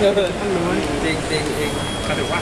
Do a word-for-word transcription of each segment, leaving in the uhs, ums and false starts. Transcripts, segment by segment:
เออท่านรู้จริงจริงเองก็ถือว่า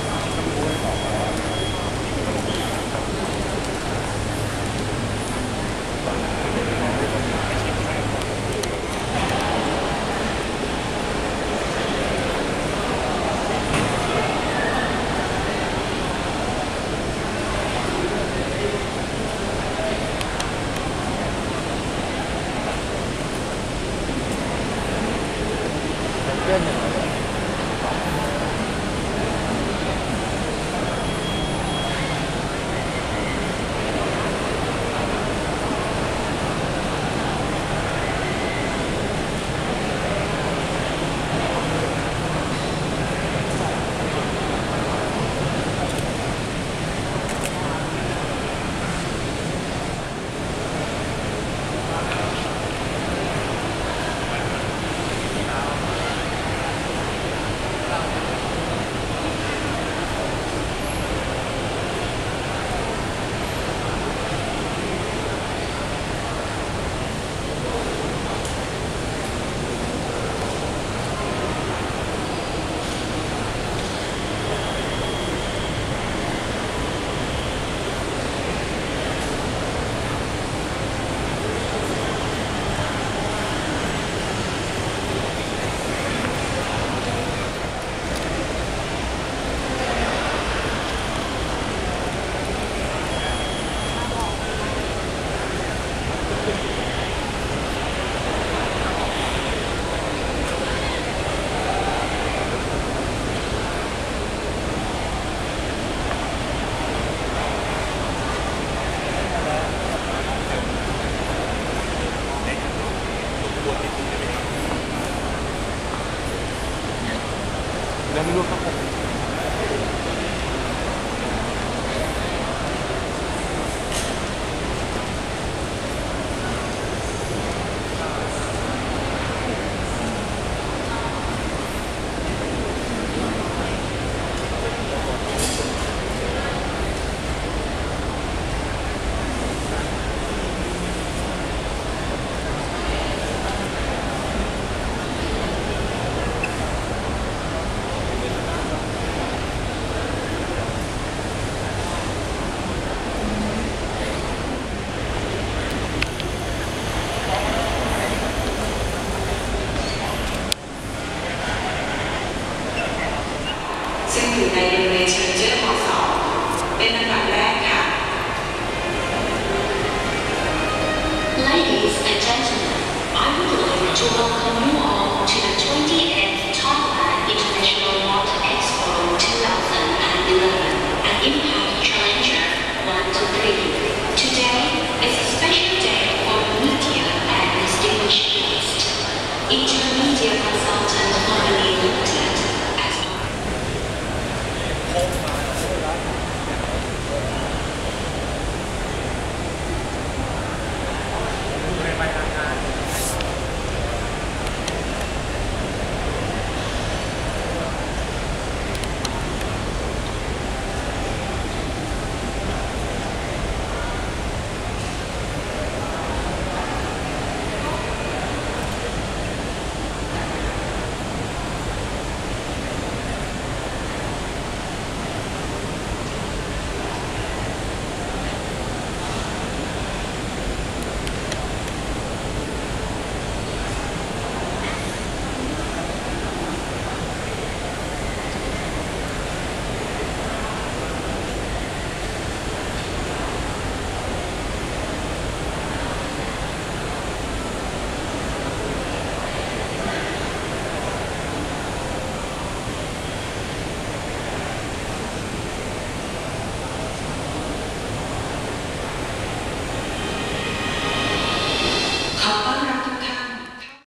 แล้วไม่รู้ครับผมอยู่ในบริเวณเชิงเชื่อมของสองเป็นลำดับแรกค่ะ Ladies and gentlemen, I would like to welcome you all to the 20th